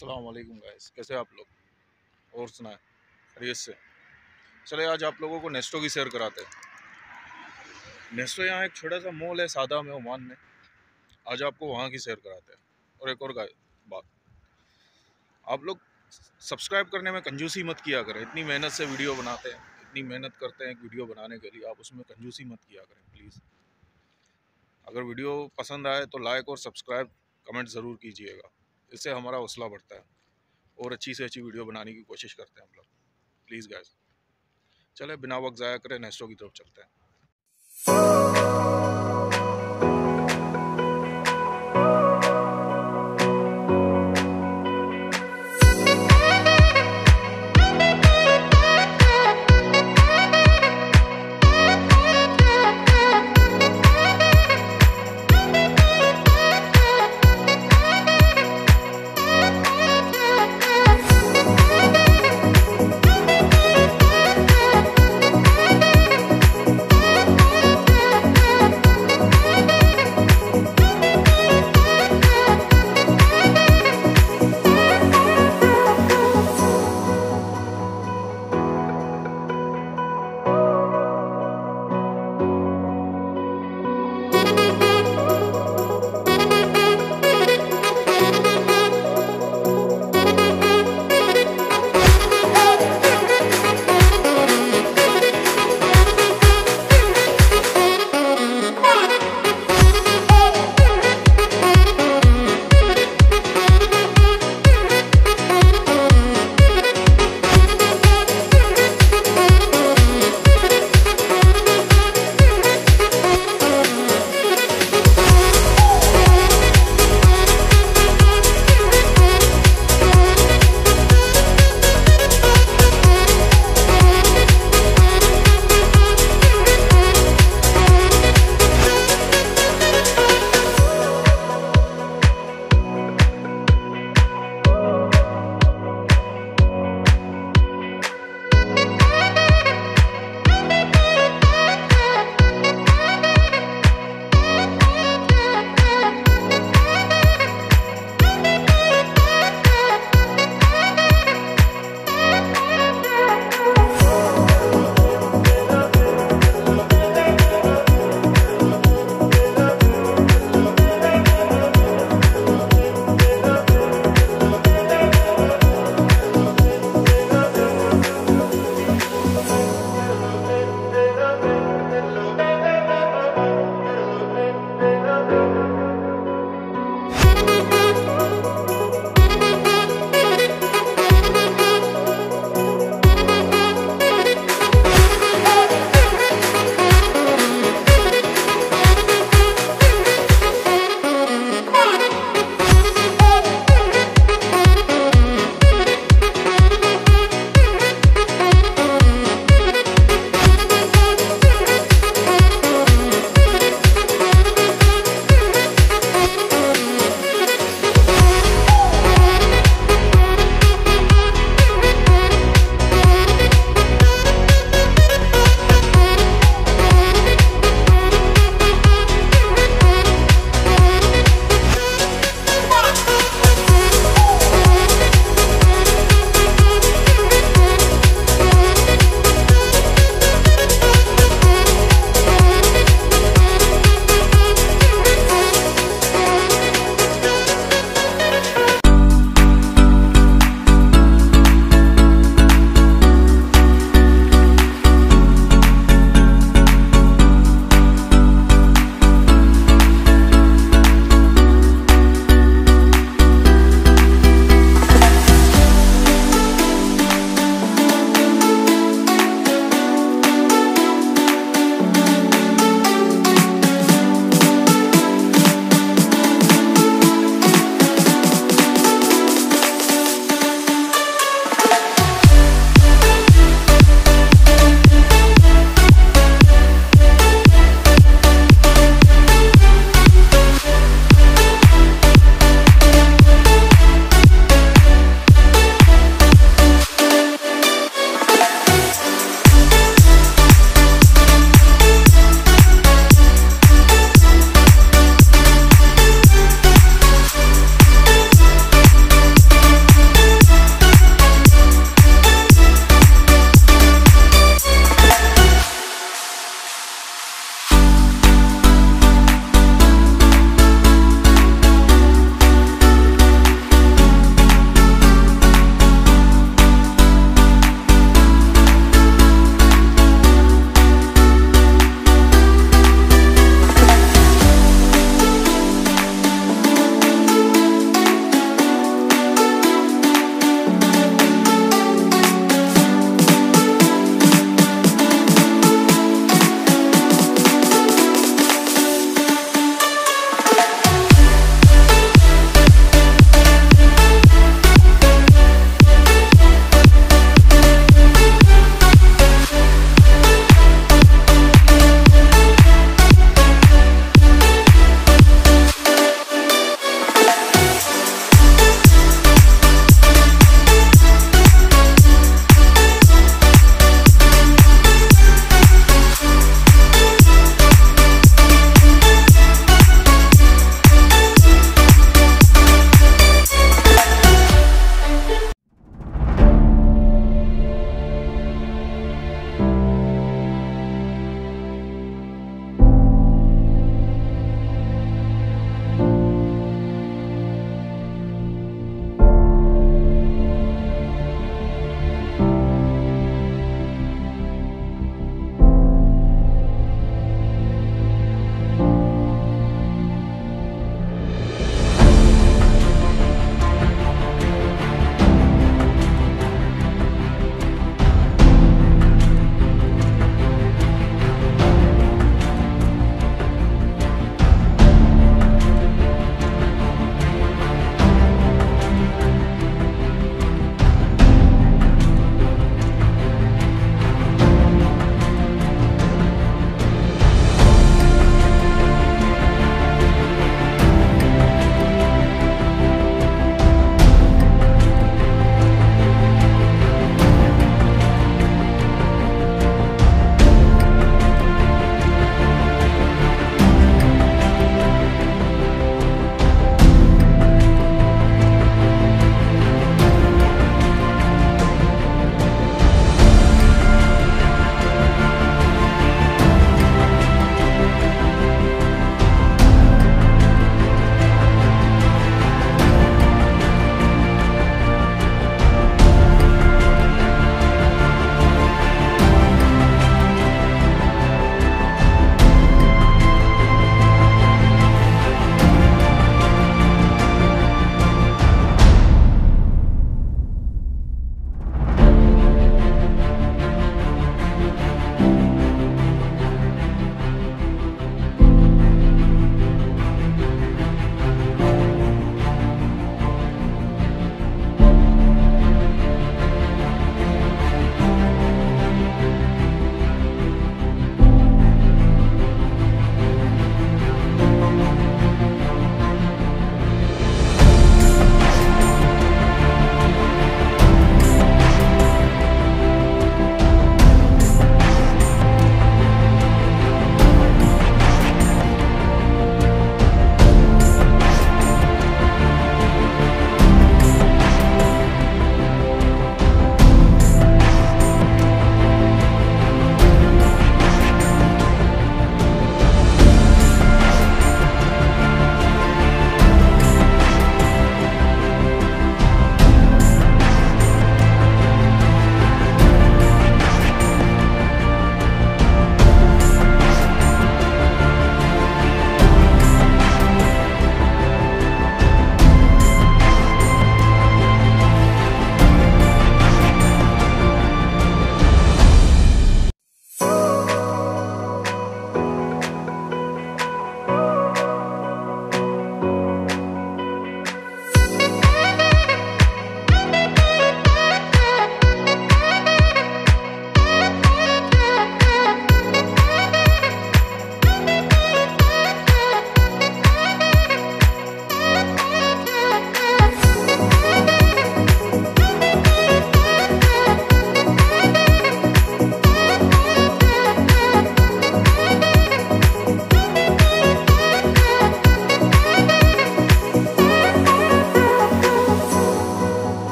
अस्सलाम वालेकुम गाइस, कैसे आप लोग और सुनाए खैरियत से। चले आज आप लोगों को नेस्टो की सैर कराते हैं। नेस्टो यहाँ एक छोटा सा मॉल है सादा में, ओमान में। आज आपको वहाँ की सैर कराते हैं। और एक और बात, आप लोग सब्सक्राइब करने में कंजूसी मत किया करें। इतनी मेहनत से वीडियो बनाते हैं, इतनी मेहनत करते हैं एक वीडियो बनाने के लिए, आप उसमें कंजूसी मत किया करें प्लीज़। अगर वीडियो पसंद आए तो लाइक और सब्सक्राइब कमेंट ज़रूर कीजिएगा, इससे हमारा हौसला बढ़ता है और अच्छी से अच्छी वीडियो बनाने की कोशिश करते हैं हम लोग। प्लीज़ गाइस, चले बिना वक्त ज़ाया करें नेस्टो की तरफ चलते हैं।